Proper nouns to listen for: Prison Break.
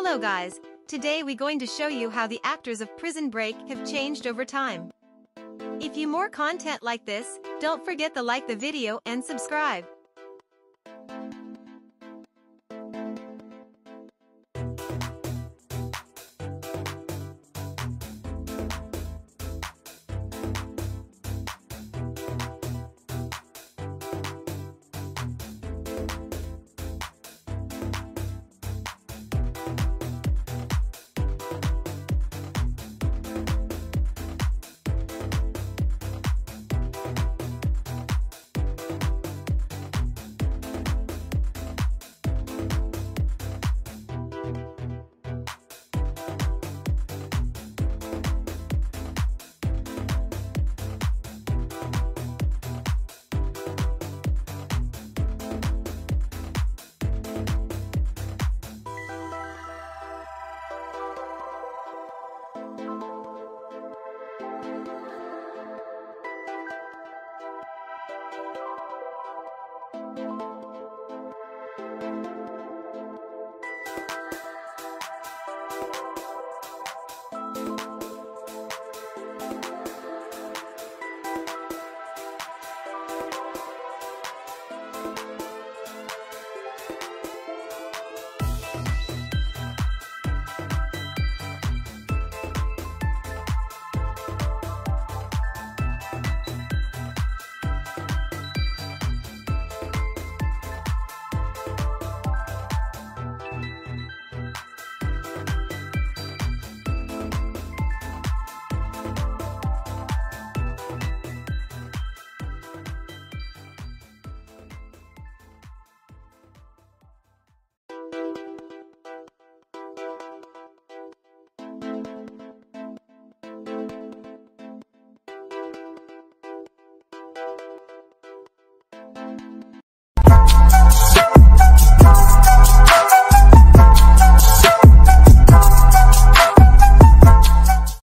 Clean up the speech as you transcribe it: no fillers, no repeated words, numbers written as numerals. Hello guys, today we going to show you how the actors of Prison Break have changed over time. If you more content like this, don't forget to like the video and subscribe.